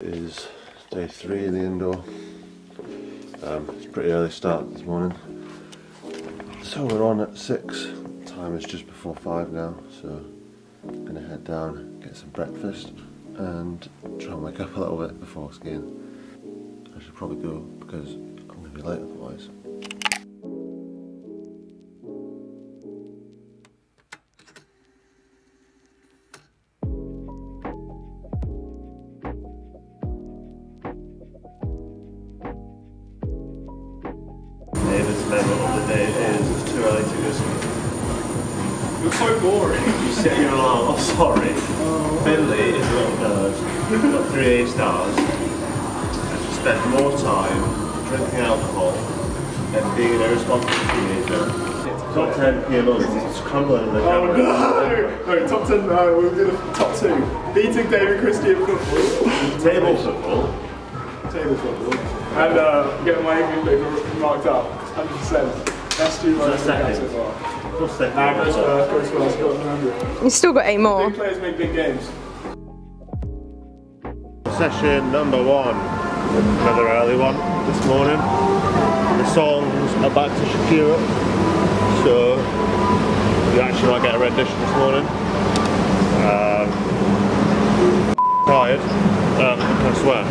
Is day 3 in the indoor. It's a pretty early start this morning. So we're on at 6. Time is just before 5 now, so I'm gonna head down, get some breakfast, and try and wake up a little bit before skiing. I should probably go because I'm gonna be late otherwise. Level of the day is it's too early to go sleep. You're so boring. You set your alarm. Oh, sorry. Oh. Finley is not a nerd. We've got 3 A-stars. I should spend more time drinking alcohol and being an irresponsible teenager. Top 10 PMOs. It's crumbling in the camera. Oh no! No, top 10, no, we'll do the top 2. Beating David Christie in football. Table football. Table football. And getting my English marked up, 100%. That's too much so far. What's that? You've still got 8 more. Big players make big games. Session number 1. Another early one this morning. The songs are back to Shakira. So, you actually might get a rendition this morning. Tired. I swear.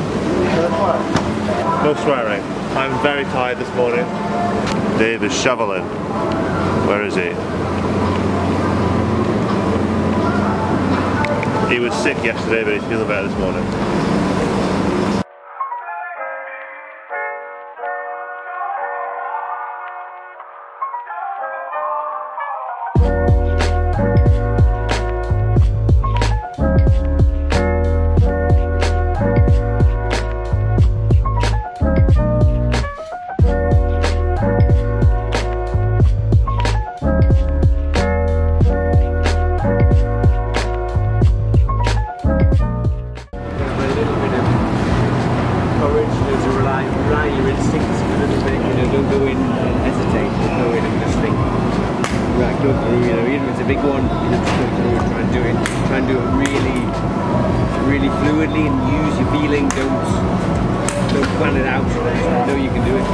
No swearing. I'm very tired this morning. Dave is shoveling. Where is he? He was sick yesterday, but he's feeling better this morning. Really fluidly and use your feeling, don't plan it out, I know you can do it.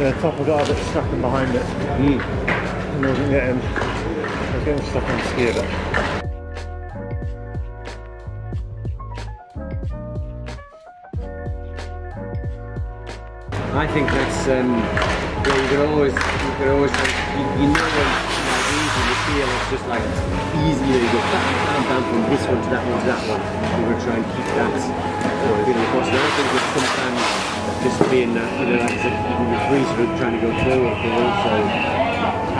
The top, I got a bit stuck in behind it. And I was getting stuck on the ski a bit. I think that's you can always you know when you feel it's just like easier, you go down from this one to that one to that one. We're gonna try and keep that feeling across. And I think it's sometimes just being that, you know, like I said, even with free sort of trying to go forward, but also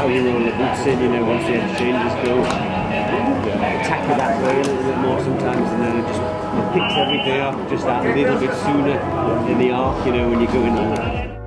how you roll the boots in, you know, once the exchanges go, tackle that way a little bit more sometimes, and then it just picks everything up just that little bit sooner in the arc, you know, when you're going on.